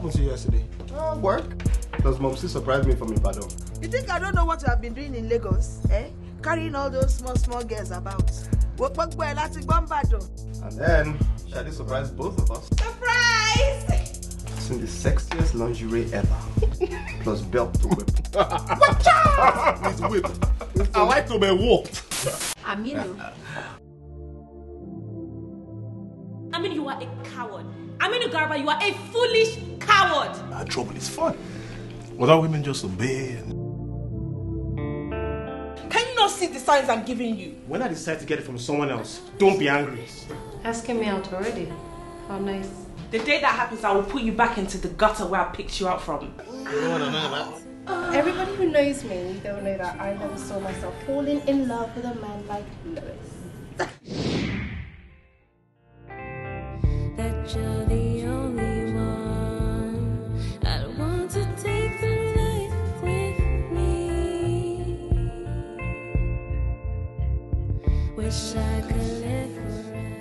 happened to you yesterday? Work. Because Mom still surprised me from Ibadan. You think I don't know what you have been doing in Lagos, eh? Carrying all those small girls about. And then, Shadi surprised both of us. Surprise! It's in the sexiest lingerie ever. Plus belt to whip. Watch out! It's whipped. I like to be walked. Aminu. Aminu, you are a coward. Aminu Garba, you are a foolish coward. Our trouble is fun. Without women just obey. Can you not see the signs I'm giving you? When I decide to get it from someone else, don't be angry. Asking me out already? How nice. The day that happens, I will put you back into the gutter where I picked you out from. No. Everybody who knows me, they'll know that I never saw myself falling in love with a man like Lewis. You're the only one I want to take the life with me. Wish I could live forever.